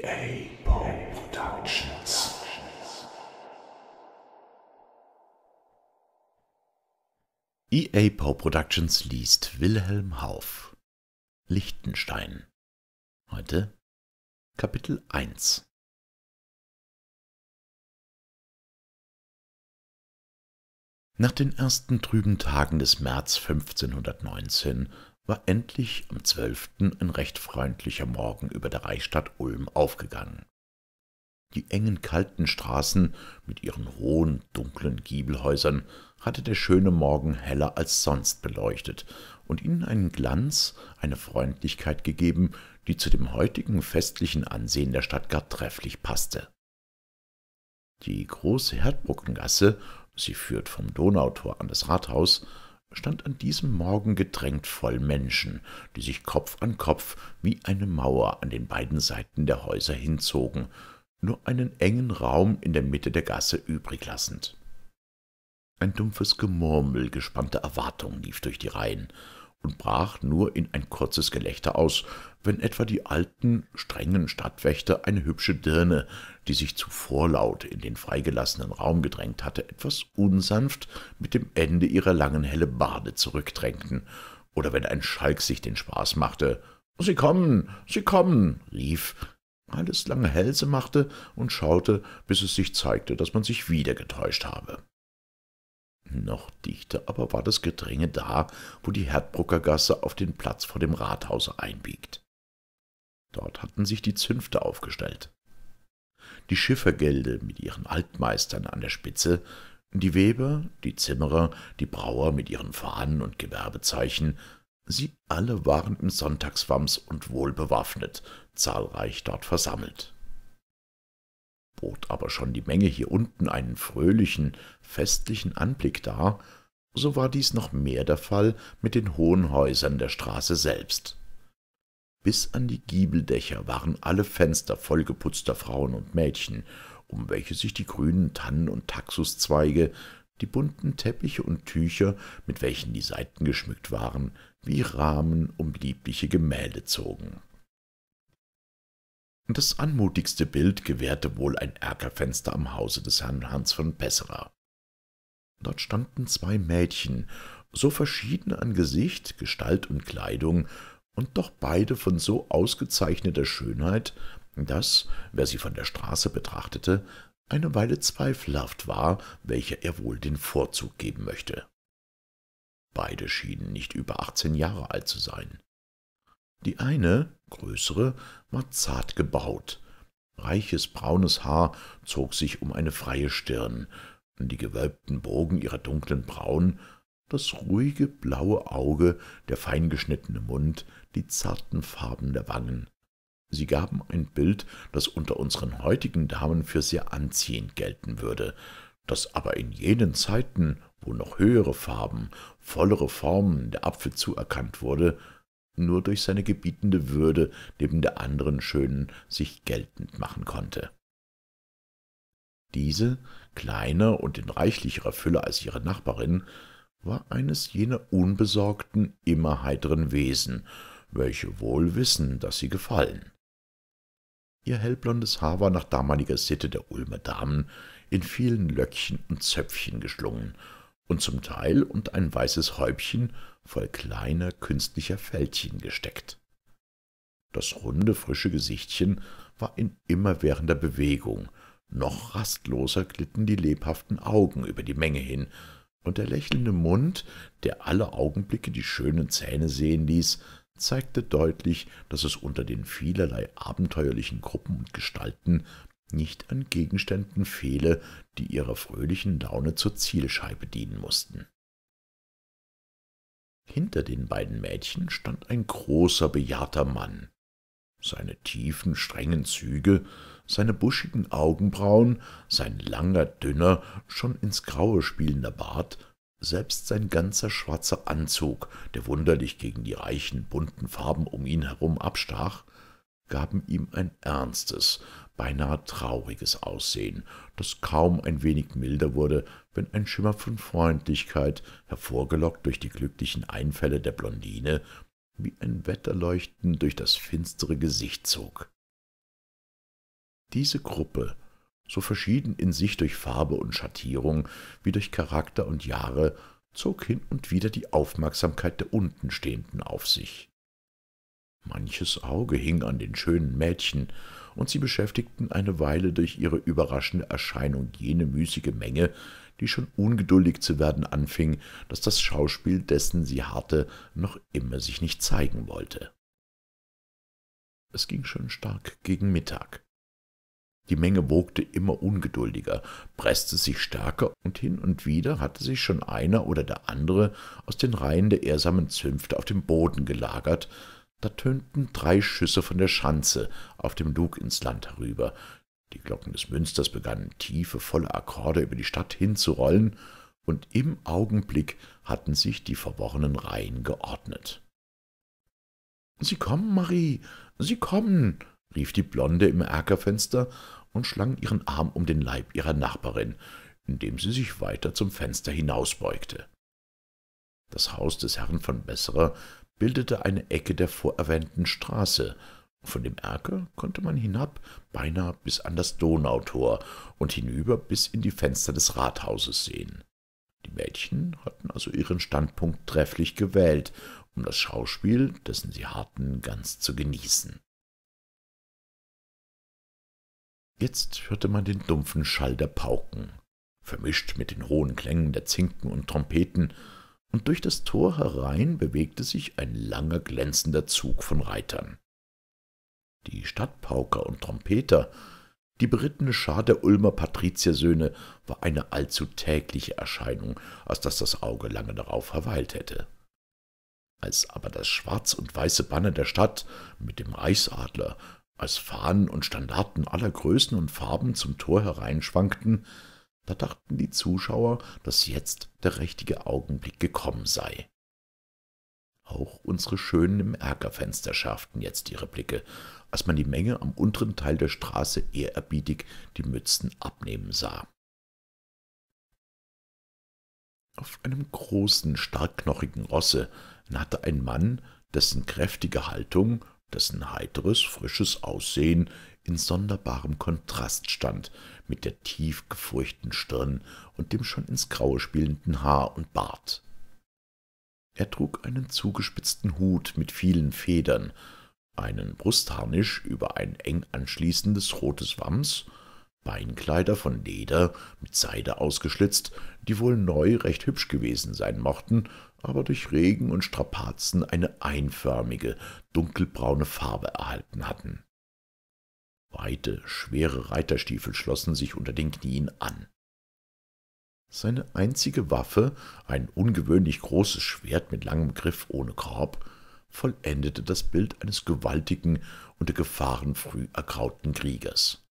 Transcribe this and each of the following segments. EAP Productions. E. A. EAP Productions liest Wilhelm Hauff, Liechtenstein. Heute Kapitel 1. Nach den ersten trüben Tagen des März 1519 war endlich am 12. ein recht freundlicher Morgen über der Reichsstadt Ulm aufgegangen. Die engen, kalten Straßen mit ihren hohen, dunklen Giebelhäusern hatte der schöne Morgen heller als sonst beleuchtet und ihnen einen Glanz, eine Freundlichkeit gegeben, die zu dem heutigen festlichen Ansehen der Stadt gar trefflich passte. Die große Herdbruckengasse, sie führt vom Donautor an das Rathaus, stand an diesem Morgen gedrängt voll Menschen, die sich Kopf an Kopf wie eine Mauer an den beiden Seiten der Häuser hinzogen, nur einen engen Raum in der Mitte der Gasse übrig lassend. Ein dumpfes Gemurmel gespannter Erwartung lief durch die Reihen und brach nur in ein kurzes Gelächter aus, wenn etwa die alten, strengen Stadtwächter eine hübsche Dirne, die sich zuvor laut in den freigelassenen Raum gedrängt hatte, etwas unsanft mit dem Ende ihrer langen Hellebarde zurückdrängten, oder wenn ein Schalk sich den Spaß machte, »Sie kommen«, rief, alles lange Hälse machte und schaute, bis es sich zeigte, dass man sich wieder getäuscht habe. Noch dichter aber war das Gedränge da, wo die Herdbruckergasse auf den Platz vor dem Rathause einbiegt. Dort hatten sich die Zünfte aufgestellt. Die Schiffergelde mit ihren Altmeistern an der Spitze, die Weber, die Zimmerer, die Brauer mit ihren Fahnen und Gewerbezeichen, sie alle waren im Sonntagswams und wohl bewaffnet, zahlreich dort versammelt. Bot aber schon die Menge hier unten einen fröhlichen, festlichen Anblick dar, so war dies noch mehr der Fall mit den hohen Häusern der Straße selbst. Bis an die Giebeldächer waren alle Fenster vollgeputzter Frauen und Mädchen, um welche sich die grünen Tannen- und Taxuszweige, die bunten Teppiche und Tücher, mit welchen die Seiten geschmückt waren, wie Rahmen um liebliche Gemälde zogen. Das anmutigste Bild gewährte wohl ein Erkerfenster am Hause des Herrn Hans von Besserer. Dort standen zwei Mädchen, so verschieden an Gesicht, Gestalt und Kleidung, und doch beide von so ausgezeichneter Schönheit, dass, wer sie von der Straße betrachtete, eine Weile zweifelhaft war, welcher er wohl den Vorzug geben möchte. Beide schienen nicht über 18 Jahre alt zu sein. Die eine, größere, war zart gebaut, reiches braunes Haar zog sich um eine freie Stirn, die gewölbten Bogen ihrer dunklen Brauen, das ruhige blaue Auge, der feingeschnittene Mund, die zarten Farben der Wangen. Sie gaben ein Bild, das unter unseren heutigen Damen für sehr anziehend gelten würde, das aber in jenen Zeiten, wo noch höhere Farben, vollere Formen der Apfel zuerkannt wurde, nur durch seine gebietende Würde neben der anderen Schönen sich geltend machen konnte. Diese, kleiner und in reichlicherer Fülle als ihre Nachbarin, war eines jener unbesorgten, immer heiteren Wesen, welche wohl wissen, dass sie gefallen. Ihr hellblondes Haar war nach damaliger Sitte der Ulmer Damen in vielen Löckchen und Zöpfchen geschlungen und zum Teil unter ein weißes Häubchen voll kleiner, künstlicher Fältchen gesteckt. Das runde, frische Gesichtchen war in immerwährender Bewegung, noch rastloser glitten die lebhaften Augen über die Menge hin, und der lächelnde Mund, der alle Augenblicke die schönen Zähne sehen ließ, zeigte deutlich, dass es unter den vielerlei abenteuerlichen Gruppen und Gestalten nicht an Gegenständen fehle, die ihrer fröhlichen Laune zur Zielscheibe dienen mussten. Hinter den beiden Mädchen stand ein großer, bejahrter Mann. Seine tiefen, strengen Züge, seine buschigen Augenbrauen, sein langer, dünner, schon ins Graue spielender Bart, selbst sein ganzer schwarzer Anzug, der wunderlich gegen die reichen, bunten Farben um ihn herum abstach, gaben ihm ein ernstes, beinahe trauriges Aussehen, das kaum ein wenig milder wurde, wenn ein Schimmer von Freundlichkeit, hervorgelockt durch die glücklichen Einfälle der Blondine, wie ein Wetterleuchten durch das finstere Gesicht zog. Diese Gruppe, so verschieden in sich durch Farbe und Schattierung wie durch Charakter und Jahre, zog hin und wieder die Aufmerksamkeit der Untenstehenden auf sich. Manches Auge hing an den schönen Mädchen, und sie beschäftigten eine Weile durch ihre überraschende Erscheinung jene müßige Menge, die schon ungeduldig zu werden anfing, dass das Schauspiel, dessen sie harrte, noch immer sich nicht zeigen wollte. Es ging schon stark gegen Mittag. Die Menge wogte immer ungeduldiger, presste sich stärker, und hin und wieder hatte sich schon einer oder der andere aus den Reihen der ehrsamen Zünfte auf dem Boden gelagert. Da tönten 3 Schüsse von der Schanze auf dem Lug ins Land herüber. Die Glocken des Münsters begannen tiefe, volle Akkorde über die Stadt hinzurollen, und im Augenblick hatten sich die verworrenen Reihen geordnet. »Sie kommen, Marie, Sie kommen«, rief die Blonde im Erkerfenster und schlang ihren Arm um den Leib ihrer Nachbarin, indem sie sich weiter zum Fenster hinausbeugte. Das Haus des Herrn von Besserer bildete eine Ecke der vorerwähnten Straße. Von dem Erker konnte man hinab, beinahe bis an das Donautor, und hinüber bis in die Fenster des Rathauses sehen. Die Mädchen hatten also ihren Standpunkt trefflich gewählt, um das Schauspiel, dessen sie harrten, ganz zu genießen. Jetzt hörte man den dumpfen Schall der Pauken, vermischt mit den hohen Klängen der Zinken und Trompeten, und durch das Tor herein bewegte sich ein langer, glänzender Zug von Reitern. Die Stadtpauker und Trompeter, die berittene Schar der Ulmer Patriziersöhne, war eine allzu tägliche Erscheinung, als dass das Auge lange darauf verweilt hätte. Als aber das schwarz und weiße Banner der Stadt mit dem Reichsadler, als Fahnen und Standarten aller Größen und Farben zum Tor hereinschwankten, da dachten die Zuschauer, dass jetzt der richtige Augenblick gekommen sei. Auch unsere Schönen im Erkerfenster schärften jetzt ihre Blicke, als man die Menge am unteren Teil der Straße ehrerbietig die Mützen abnehmen sah. Auf einem großen, starkknochigen Rosse nahte ein Mann, dessen kräftige Haltung, dessen heiteres, frisches Aussehen in sonderbarem Kontrast stand mit der tief gefurchten Stirn und dem schon ins Graue spielenden Haar und Bart. Er trug einen zugespitzten Hut mit vielen Federn, einen Brustharnisch über ein eng anschließendes rotes Wams, Beinkleider von Leder mit Seide ausgeschlitzt, die wohl neu recht hübsch gewesen sein mochten, aber durch Regen und Strapazen eine einförmige, dunkelbraune Farbe erhalten hatten. Weite, schwere Reiterstiefel schlossen sich unter den Knien an. Seine einzige Waffe, ein ungewöhnlich großes Schwert mit langem Griff ohne Korb, vollendete das Bild eines gewaltigen, unter Gefahren früh ergrauten Kriegers.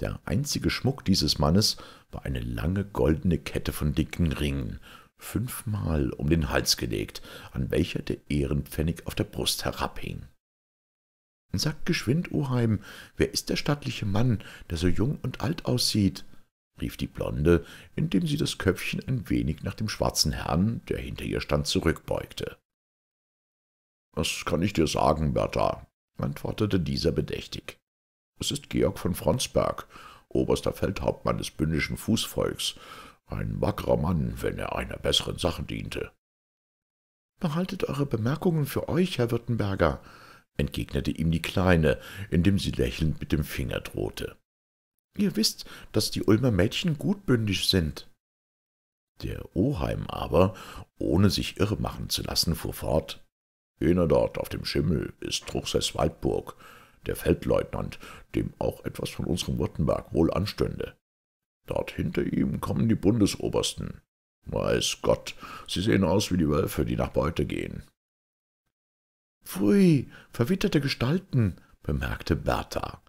Der einzige Schmuck dieses Mannes war eine lange goldene Kette von dicken Ringen, 5-mal um den Hals gelegt, an welcher der Ehrenpfennig auf der Brust herabhing. »Sagt geschwind, Oheim, wer ist der stattliche Mann, der so jung und alt aussieht?« rief die Blonde, indem sie das Köpfchen ein wenig nach dem schwarzen Herrn, der hinter ihr stand, zurückbeugte. »Was kann ich dir sagen, Bertha?« antwortete dieser bedächtig. »Es ist Georg von Fronsberg, oberster Feldhauptmann des bündischen Fußvolks, ein wackerer Mann, wenn er einer besseren Sache diente.« »Behaltet eure Bemerkungen für euch, Herr Württemberger«, entgegnete ihm die Kleine, indem sie lächelnd mit dem Finger drohte. »Ihr wisst, dass die Ulmer Mädchen gutbündig sind.« Der Oheim aber, ohne sich irre machen zu lassen, fuhr fort: »Jener dort auf dem Schimmel ist Truchsess Waldburg, der Feldleutnant, dem auch etwas von unserem Württemberg wohl anstünde. Dort hinter ihm kommen die Bundesobersten. Weiß Gott, sie sehen aus wie die Wölfe, die nach Beute gehen.« »Pfui, verwitterte Gestalten«, bemerkte Bertha.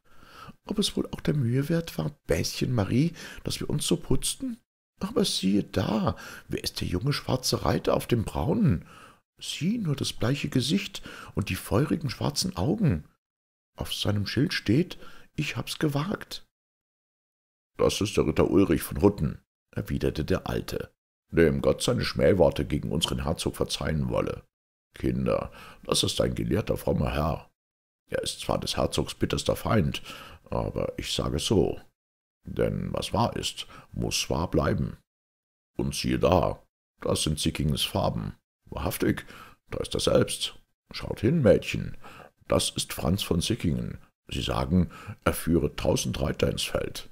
»Ob es wohl auch der Mühe wert war, Bäschen Marie, dass wir uns so putzten? Aber siehe da, wer ist der junge schwarze Reiter auf dem braunen? Sieh nur das bleiche Gesicht und die feurigen schwarzen Augen. Auf seinem Schild steht, ich hab's gewagt.« »Das ist der Ritter Ulrich von Hutten«, erwiderte der Alte, »dem Gott seine Schmähworte gegen unseren Herzog verzeihen wolle. Kinder, das ist ein gelehrter, frommer Herr. Er ist zwar des Herzogs bitterster Feind, aber ich sage so, denn was wahr ist, muss wahr bleiben. Und siehe da, das sind Sickingens Farben. Wahrhaftig, da ist er selbst. Schaut hin, Mädchen, das ist Franz von Sickingen. Sie sagen, er führe 1000 Reiter ins Feld.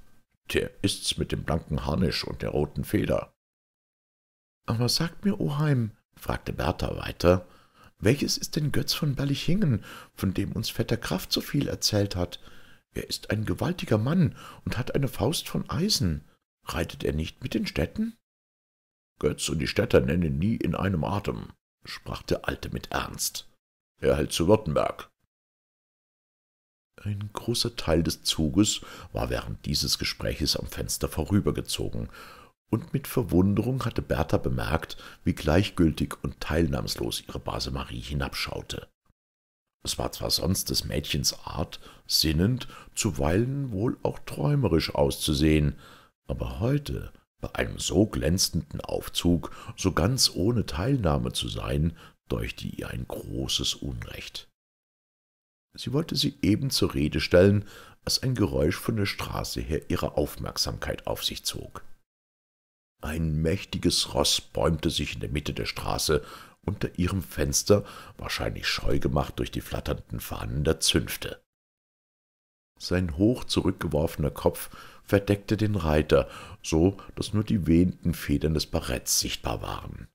Der ist's mit dem blanken Harnisch und der roten Feder.« »Aber sagt mir, Oheim«, fragte Bertha weiter, »welches ist denn Götz von Berlichingen, von dem uns Vetter Kraft so viel erzählt hat? Er ist ein gewaltiger Mann und hat eine Faust von Eisen. Reitet er nicht mit den Städten?« »Götz und die Städter nennen nie in einem Atem«, sprach der Alte mit Ernst. »Er hält zu Württemberg.« Ein großer Teil des Zuges war während dieses Gespräches am Fenster vorübergezogen, und mit Verwunderung hatte Bertha bemerkt, wie gleichgültig und teilnahmslos ihre Base Marie hinabschaute. Es war zwar sonst des Mädchens Art, sinnend, zuweilen wohl auch träumerisch auszusehen, aber heute, bei einem so glänzenden Aufzug, so ganz ohne Teilnahme zu sein, deuchte ihr ein großes Unrecht. Sie wollte sie eben zur Rede stellen, als ein Geräusch von der Straße her ihre Aufmerksamkeit auf sich zog. Ein mächtiges Ross bäumte sich in der Mitte der Straße, unter ihrem Fenster, wahrscheinlich scheu gemacht durch die flatternden Fahnen der Zünfte. Sein hoch zurückgeworfener Kopf verdeckte den Reiter, so dass nur die wehenden Federn des Baretts sichtbar waren.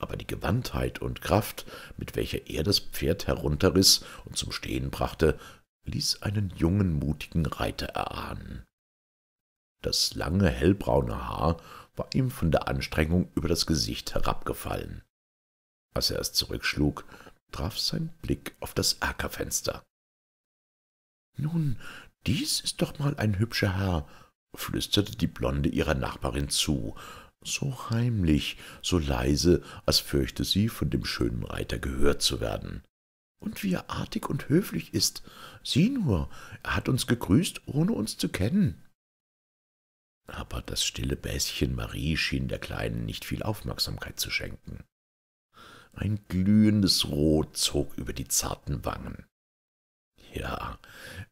Aber die Gewandtheit und Kraft, mit welcher er das Pferd herunterriss und zum Stehen brachte, ließ einen jungen, mutigen Reiter erahnen. Das lange, hellbraune Haar war ihm von der Anstrengung über das Gesicht herabgefallen. Als er es zurückschlug, traf sein Blick auf das Erkerfenster. »Nun, dies ist doch mal ein hübscher Herr«, flüsterte die Blonde ihrer Nachbarin zu, so heimlich, so leise, als fürchte sie, von dem schönen Reiter gehört zu werden. »Und wie er artig und höflich ist! Sieh nur, er hat uns gegrüßt, ohne uns zu kennen.« Aber das stille Bäschen Marie schien der Kleinen nicht viel Aufmerksamkeit zu schenken. Ein glühendes Rot zog über die zarten Wangen. Ja,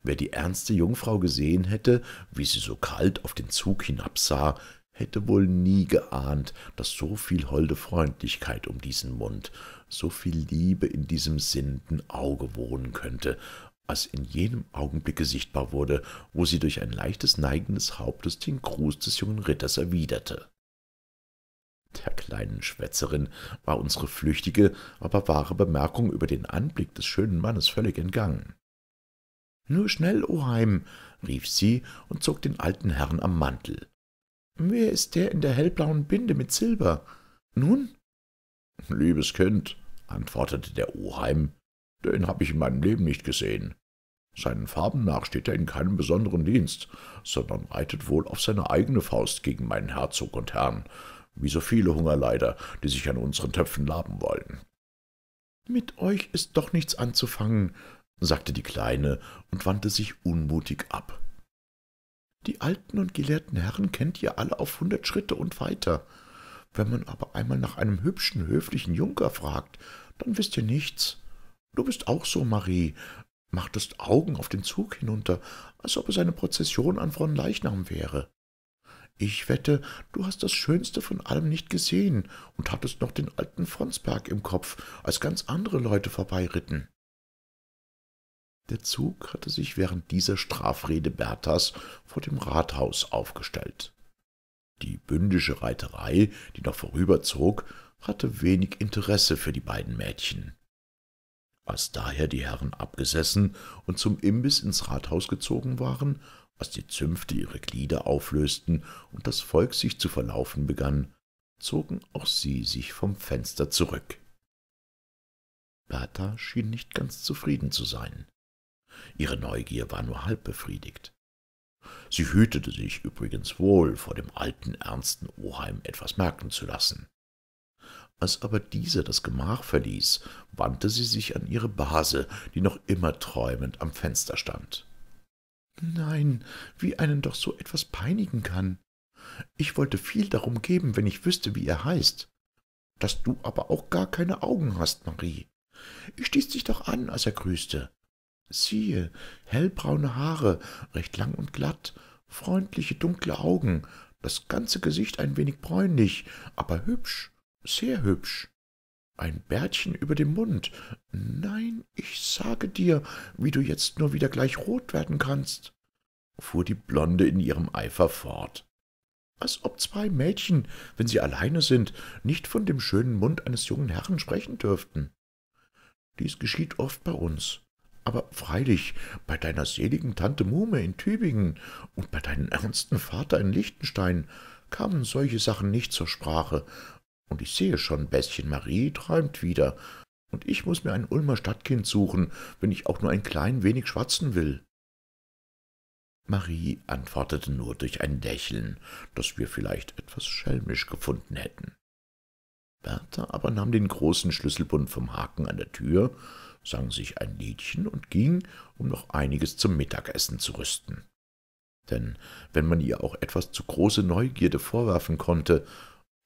wer die ernste Jungfrau gesehen hätte, wie sie so kalt auf den Zug hinabsah, hätte wohl nie geahnt, dass so viel holde Freundlichkeit um diesen Mund, so viel Liebe in diesem sinnenden Auge wohnen könnte, als in jenem Augenblicke sichtbar wurde, wo sie durch ein leichtes Neigen des Hauptes den Gruß des jungen Ritters erwiderte. Der kleinen Schwätzerin war unsere flüchtige, aber wahre Bemerkung über den Anblick des schönen Mannes völlig entgangen. »Nur schnell, Oheim«, rief sie und zog den alten Herrn am Mantel. »Wer ist der in der hellblauen Binde mit Silber? Nun?« »Liebes Kind«, antwortete der Oheim, »den habe ich in meinem Leben nicht gesehen. Seinen Farben nach steht er in keinem besonderen Dienst, sondern reitet wohl auf seine eigene Faust gegen meinen Herzog und Herrn, wie so viele Hungerleider, die sich an unseren Töpfen laben wollen.« »Mit euch ist doch nichts anzufangen«, sagte die Kleine und wandte sich unmutig ab. »Die alten und gelehrten Herren kennt ihr alle auf 100 Schritte und weiter. Wenn man aber einmal nach einem hübschen, höflichen Junker fragt, dann wisst ihr nichts. Du bist auch so, Marie, machtest Augen auf den Zug hinunter, als ob es eine Prozession an Fronleichnam wäre. Ich wette, du hast das Schönste von allem nicht gesehen und hattest noch den alten Fronsberg im Kopf, als ganz andere Leute vorbeiritten.« Der Zug hatte sich während dieser Strafrede Berthas vor dem Rathaus aufgestellt. Die bündische Reiterei, die noch vorüberzog, hatte wenig Interesse für die beiden Mädchen. Als daher die Herren abgesessen und zum Imbiss ins Rathaus gezogen waren, als die Zünfte ihre Glieder auflösten und das Volk sich zu verlaufen begann, zogen auch sie sich vom Fenster zurück. Bertha schien nicht ganz zufrieden zu sein. Ihre Neugier war nur halb befriedigt. Sie hütete sich übrigens wohl, vor dem alten, ernsten Oheim etwas merken zu lassen. Als aber dieser das Gemach verließ, wandte sie sich an ihre Base, die noch immer träumend am Fenster stand. »Nein, wie einen doch so etwas peinigen kann. Ich wollte viel darum geben, wenn ich wüsste, wie er heißt. Dass du aber auch gar keine Augen hast, Marie. Ich stieß dich doch an, als er grüßte. Siehe, hellbraune Haare, recht lang und glatt, freundliche, dunkle Augen, das ganze Gesicht ein wenig bräunlich, aber hübsch, sehr hübsch. Ein Bärtchen über dem Mund. Nein, ich sage dir, wie du jetzt nur wieder gleich rot werden kannst,« fuhr die Blonde in ihrem Eifer fort. »Als ob zwei Mädchen, wenn sie alleine sind, nicht von dem schönen Mund eines jungen Herrn sprechen dürften. Dies geschieht oft bei uns, aber freilich bei deiner seligen Tante Muhme in Tübingen und bei deinem ernsten Vater in Liechtenstein kamen solche Sachen nicht zur Sprache. Und ich sehe schon, Bäßchen Marie träumt wieder, und ich muß mir ein Ulmer Stadtkind suchen, wenn ich auch nur ein klein wenig schwatzen will.« Marie antwortete nur durch ein Lächeln, das wir vielleicht etwas schelmisch gefunden hätten. Bertha aber nahm den großen Schlüsselbund vom Haken an der Tür, sang sich ein Liedchen und ging, um noch einiges zum Mittagessen zu rüsten. Denn wenn man ihr auch etwas zu große Neugierde vorwerfen konnte,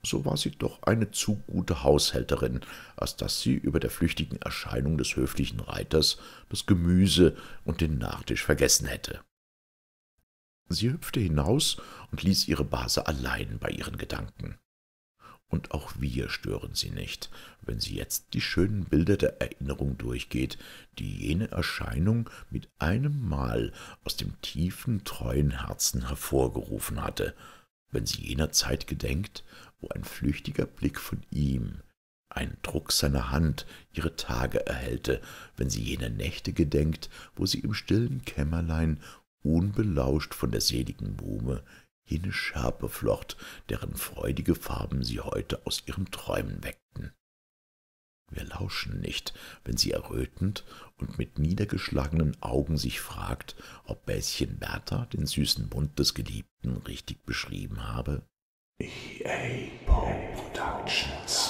so war sie doch eine zu gute Haushälterin, als dass sie über der flüchtigen Erscheinung des höflichen Reiters das Gemüse und den Nachtisch vergessen hätte. Sie hüpfte hinaus und ließ ihre Base allein bei ihren Gedanken. Und auch wir stören sie nicht, wenn sie jetzt die schönen Bilder der Erinnerung durchgeht, die jene Erscheinung mit einem Mal aus dem tiefen, treuen Herzen hervorgerufen hatte, wenn sie jener Zeit gedenkt, wo ein flüchtiger Blick von ihm, ein Druck seiner Hand ihre Tage erhellte, wenn sie jener Nächte gedenkt, wo sie im stillen Kämmerlein, unbelauscht von der seligen Muhme, jene Schärpe flocht, deren freudige Farben sie heute aus ihren Träumen weckten. Wir lauschen nicht, wenn sie errötend und mit niedergeschlagenen Augen sich fragt, ob Bäschen Bertha den süßen Mund des Geliebten richtig beschrieben habe. E. A. Productions.